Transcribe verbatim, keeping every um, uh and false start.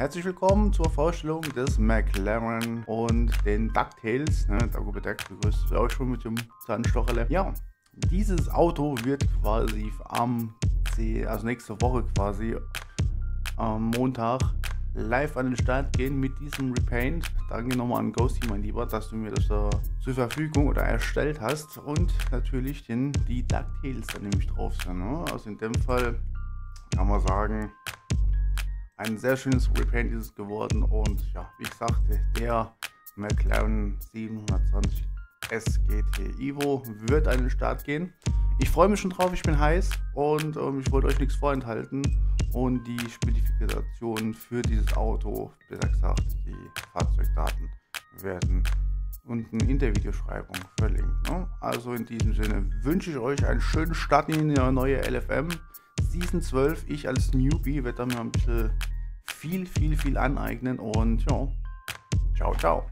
Herzlich willkommen zur Vorstellung des McLaren und den DuckTales. Ne, DuckTales begrüßt euch schon mit dem Zahnstocherle. Ja, dieses Auto wird quasi am C, also nächste Woche quasi am Montag live an den Start gehen mit diesem Repaint. Danke nochmal an Ghosty, mein Lieber, dass du mir das da zur Verfügung oder erstellt hast und natürlich den, die DuckTales da nämlich drauf sind. Ne? Also in dem Fall kann man sagen, ein sehr schönes Repaint ist es geworden und ja, wie ich sagte, der McLaren siebenhundertzwanzig S G T EVO wird an den Start gehen. Ich freue mich schon drauf, ich bin heiß und ähm, ich wollte euch nichts vorenthalten und die Spezifikationen für dieses Auto, besser gesagt die Fahrzeugdaten, werden unten in der Videobeschreibung verlinkt. Ne? Also in diesem Sinne wünsche ich euch einen schönen Start in die neue L F M Season zwölf. Ich als Newbie werde da mir ein bisschen viel, viel, viel aneignen und ja, ciao, ciao.